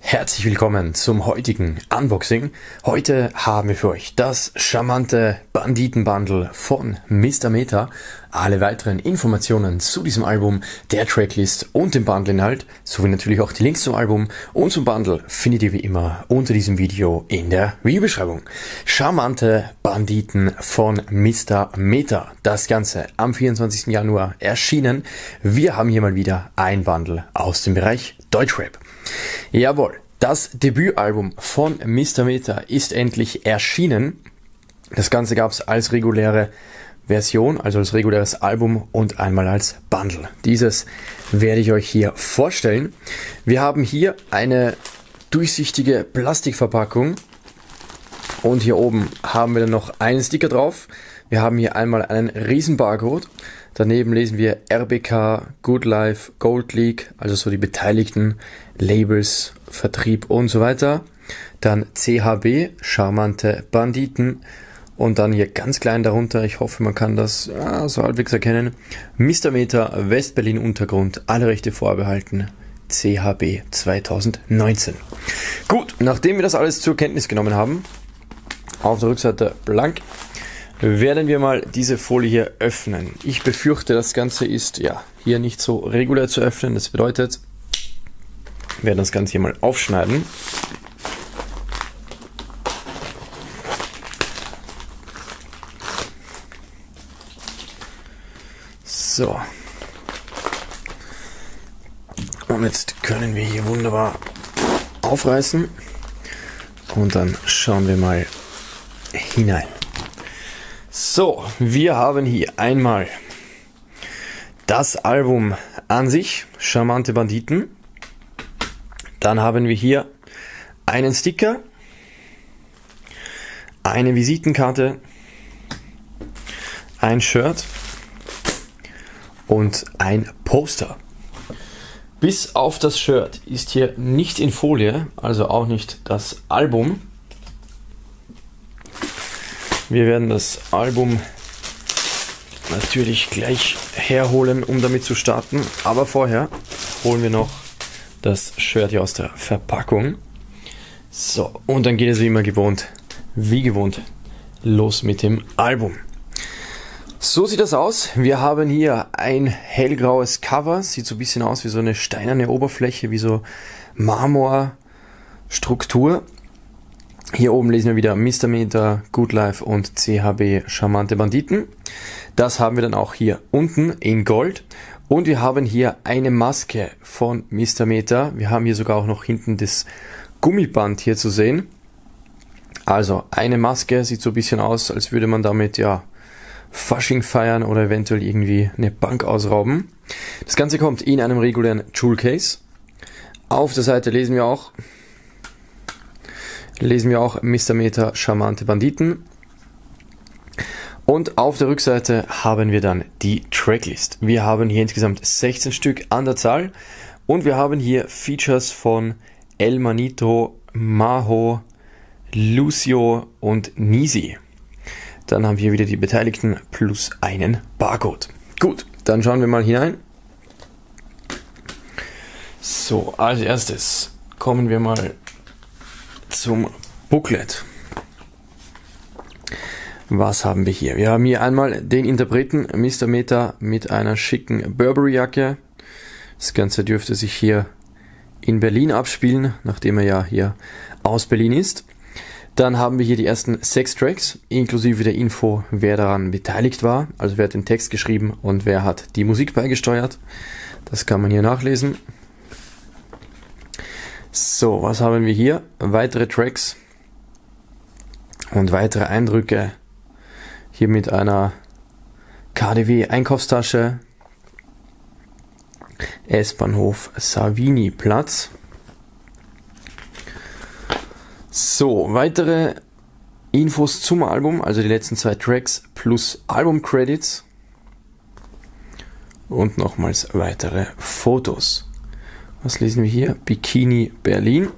Herzlich willkommen zum heutigen Unboxing. Heute haben wir für euch das Charmante Banditen Bundle von Mista Meta. Alle weiteren Informationen zu diesem Album, der Tracklist und dem Bundle-Inhalt, sowie natürlich auch die Links zum Album und zum Bundle findet ihr wie immer unter diesem Video in der Videobeschreibung. Charmante Banditen von Mista Meta. Das Ganze am 24. Januar erschienen. Wir haben hier mal wieder ein Bundle aus dem Bereich Deutschrap. Jawohl, das Debütalbum von Mista Meta ist endlich erschienen. Das Ganze gab es als reguläre Version, also als reguläres Album und einmal als Bundle. Dieses werde ich euch hier vorstellen. Wir haben hier eine durchsichtige Plastikverpackung und hier oben haben wir dann noch einen Sticker drauf. Wir haben hier einmal einen riesen Barcode. Daneben lesen wir RBK, Good Life, Gold League, also so die beteiligten Labels, Vertrieb und so weiter. Dann CHB, Charmante Banditen. Und dann hier ganz klein darunter, ich hoffe man kann das so halbwegs erkennen, Mista Meta, Westberlin Untergrund, alle Rechte vorbehalten, CHB 2019. Gut, nachdem wir das alles zur Kenntnis genommen haben, auf der Rückseite blank, werden wir mal diese Folie hier öffnen. Ich befürchte, das Ganze ist ja hier nicht so regulär zu öffnen, das bedeutet, wir werden das Ganze hier mal aufschneiden. So, und jetzt können wir hier wunderbar aufreißen und dann schauen wir mal hinein. So, wir haben hier einmal das Album an sich, Charmante Banditen. Dann haben wir hier einen Sticker, eine Visitenkarte, ein Shirt und ein Poster. Bis auf das Shirt ist hier nicht in Folie, also auch nicht das Album. Wir werden das Album natürlich gleich herholen, um damit zu starten, aber vorher holen wir noch das Shirt hier aus der Verpackung. So, und dann geht es wie gewohnt los mit dem Album. So sieht das aus. Wir haben hier ein hellgraues Cover, sieht so ein bisschen aus wie so eine steinerne Oberfläche, wie so Marmorstruktur. Hier oben lesen wir wieder Mista Meta, Good Life und CHB Charmante Banditen. Das haben wir dann auch hier unten in Gold. Und wir haben hier eine Maske von Mista Meta. Wir haben hier sogar auch noch hinten das Gummiband hier zu sehen. Also eine Maske, sieht so ein bisschen aus, als würde man damit ja Fasching feiern oder eventuell irgendwie eine Bank ausrauben. Das Ganze kommt in einem regulären Jewel Case. Auf der Seite lesen wir auch Mista Meta Charmante Banditen. Und auf der Rückseite haben wir dann die Tracklist. Wir haben hier insgesamt 16 Stück an der Zahl und wir haben hier Features von El Manito, Maho, Lucio und Nisi. Dann haben wir hier wieder die Beteiligten plus einen Barcode. Gut, dann schauen wir mal hinein. So, als erstes kommen wir mal zum Booklet. Was haben wir hier? Wir haben hier einmal den Interpreten Mista Meta mit einer schicken Burberry-Jacke. Das Ganze dürfte sich hier in Berlin abspielen, nachdem er ja hier aus Berlin ist. Dann haben wir hier die ersten 6 Tracks, inklusive der Info, wer daran beteiligt war, also wer hat den Text geschrieben und wer hat die Musik beigesteuert. Das kann man hier nachlesen. So, was haben wir hier? Weitere Tracks und weitere Eindrücke. Hier mit einer KDW Einkaufstasche, S-Bahnhof Savini Platz. So, weitere Infos zum Album, also die letzten 2 Tracks plus Album-Credits und nochmals weitere Fotos. Was lesen wir hier? Bikini Berlin.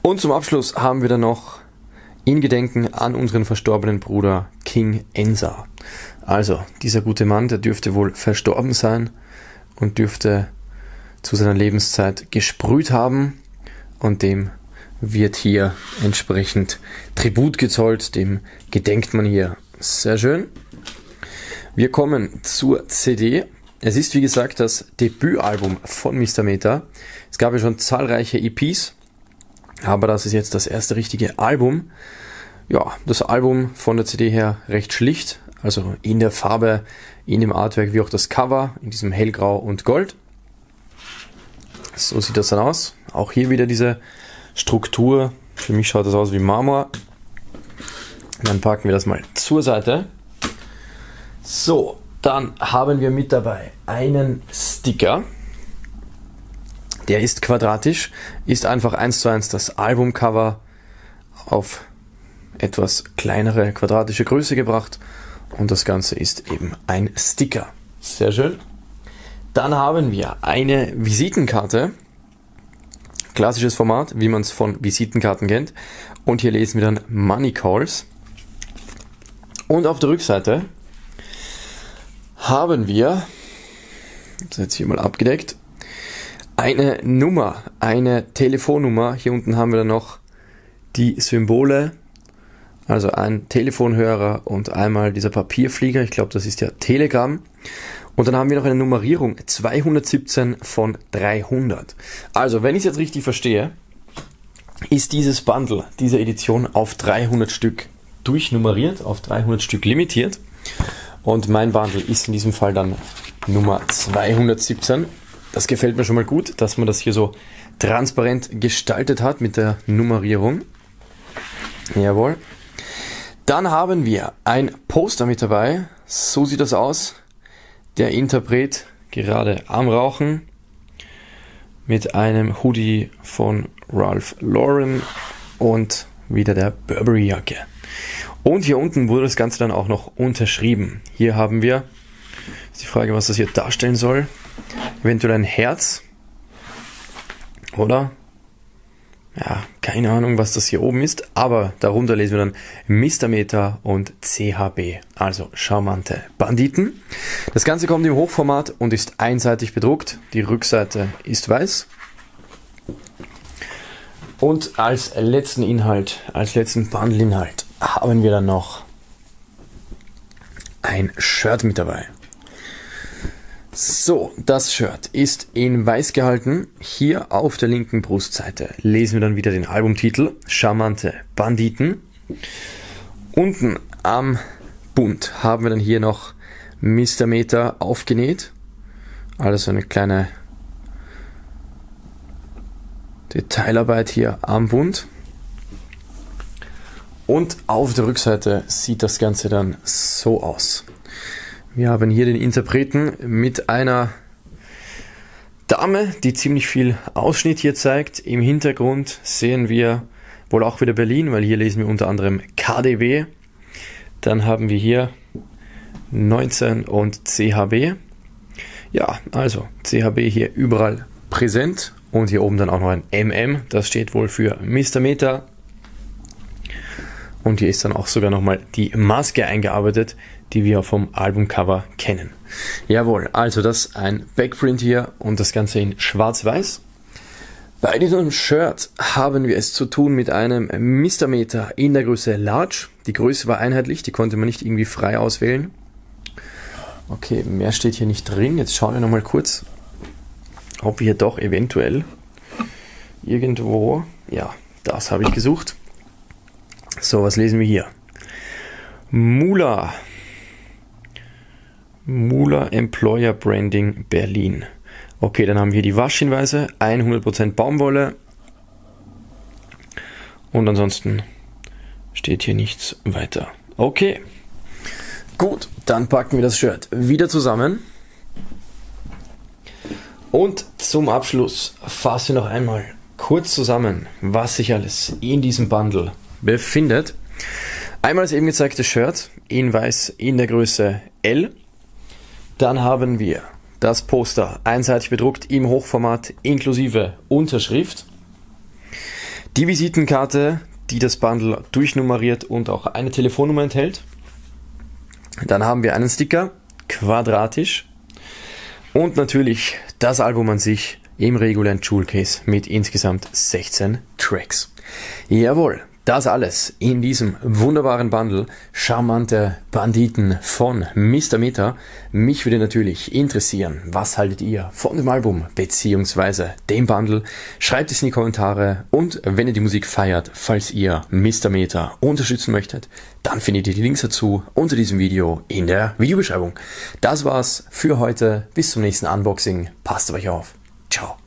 Und zum Abschluss haben wir dann noch in Gedenken an unseren verstorbenen Bruder King Ensa. Also, dieser gute Mann, der dürfte wohl verstorben sein und dürfte zu seiner Lebenszeit gesprüht haben, und dem wird hier entsprechend Tribut gezollt, dem gedenkt man hier. Sehr schön. Wir kommen zur CD. Es ist, wie gesagt, das Debütalbum von Mista Meta. Es gab ja schon zahlreiche EPs, aber das ist jetzt das erste richtige Album. Ja, das Album von der CD her recht schlicht, also in der Farbe, in dem Artwork wie auch das Cover, in diesem hellgrau und gold. So sieht das dann aus. Auch hier wieder diese Struktur. Für mich schaut das aus wie Marmor. Dann packen wir das mal zur Seite. So, dann haben wir mit dabei einen Sticker. Der ist quadratisch, ist einfach 1:1 das Albumcover auf etwas kleinere quadratische Größe gebracht, und das Ganze ist eben ein Sticker. Sehr schön. Dann haben wir eine Visitenkarte, klassisches Format, wie man es von Visitenkarten kennt, und hier lesen wir dann Money Calls, und auf der Rückseite haben wir, das ist jetzt hier mal abgedeckt, eine Nummer, eine Telefonnummer. Hier unten haben wir dann noch die Symbole, also ein Telefonhörer und einmal dieser Papierflieger, ich glaube das ist ja Telegram. Und dann haben wir noch eine Nummerierung, 217 von 300. Also, wenn ich es jetzt richtig verstehe, ist dieses Bundle, diese Edition auf 300 Stück durchnummeriert, auf 300 Stück limitiert. Und mein Bundle ist in diesem Fall dann Nummer 217. Das gefällt mir schon mal gut, dass man das hier so transparent gestaltet hat mit der Nummerierung. Jawohl. Dann haben wir ein Poster mit dabei. So sieht das aus. Der Interpret gerade am Rauchen mit einem Hoodie von Ralph Lauren und wieder der Burberry Jacke. Und hier unten wurde das Ganze dann auch noch unterschrieben. Hier haben wir, ist die Frage, was das hier darstellen soll, eventuell ein Herz oder ja, keine Ahnung, was das hier oben ist, aber darunter lesen wir dann Mista Meta und CHB, also Charmante Banditen. Das Ganze kommt im Hochformat und ist einseitig bedruckt. Die Rückseite ist weiß. Und als letzten Inhalt, als letzten Bundle-Inhalt haben wir dann noch ein Shirt mit dabei. So, das Shirt ist in weiß gehalten. Hier auf der linken Brustseite lesen wir dann wieder den Albumtitel Charmante Banditen. Unten am Bund haben wir dann hier noch Mista Meta aufgenäht. Also eine kleine Detailarbeit hier am Bund. Und auf der Rückseite sieht das Ganze dann so aus. Wir haben hier den Interpreten mit einer Dame, die ziemlich viel Ausschnitt hier zeigt. Im Hintergrund sehen wir wohl auch wieder Berlin, weil hier lesen wir unter anderem KDW. Dann haben wir hier 19 und CHB. Ja, also CHB hier überall präsent. Und hier oben dann auch noch ein MM. Das steht wohl für Mista Meta. Und hier ist dann auch sogar nochmal die Maske eingearbeitet, die wir vom Albumcover kennen. Jawohl, also das ist ein Backprint hier und das Ganze in schwarz-weiß. Bei diesem Shirt haben wir es zu tun mit einem Mista Meta in der Größe Large. Die Größe war einheitlich, die konnte man nicht irgendwie frei auswählen. Okay, mehr steht hier nicht drin. Jetzt schauen wir nochmal kurz, ob wir hier doch eventuell irgendwo... Ja, das habe ich gesucht. So, was lesen wir hier? Mula Employer Branding Berlin. Okay, dann haben wir hier die Waschhinweise, 100% Baumwolle. Und ansonsten steht hier nichts weiter. Okay, gut, dann packen wir das Shirt wieder zusammen. Und zum Abschluss fassen wir noch einmal kurz zusammen, was sich alles in diesem Bundle befindet. Einmal das eben gezeigte Shirt in weiß in der Größe L. Dann haben wir das Poster einseitig bedruckt im Hochformat inklusive Unterschrift. Die Visitenkarte, die das Bundle durchnummeriert und auch eine Telefonnummer enthält. Dann haben wir einen Sticker, quadratisch. Und natürlich das Album an sich im regulären Jewel-Case mit insgesamt 16 Tracks. Jawohl, das alles in diesem wunderbaren Bundle Charmante Banditen von Mista Meta. Mich würde natürlich interessieren, was haltet ihr von dem Album bzw. dem Bundle? Schreibt es in die Kommentare, und wenn ihr die Musik feiert, falls ihr Mista Meta unterstützen möchtet, dann findet ihr die Links dazu unter diesem Video in der Videobeschreibung. Das war's für heute, bis zum nächsten Unboxing, passt auf euch auf, ciao.